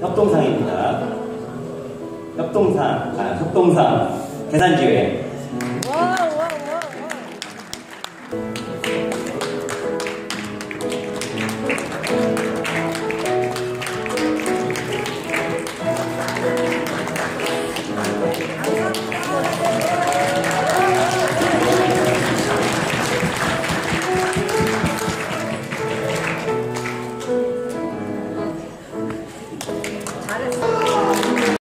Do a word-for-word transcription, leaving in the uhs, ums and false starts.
협동상입니다. 협동상, 아, 협동상 계산지회.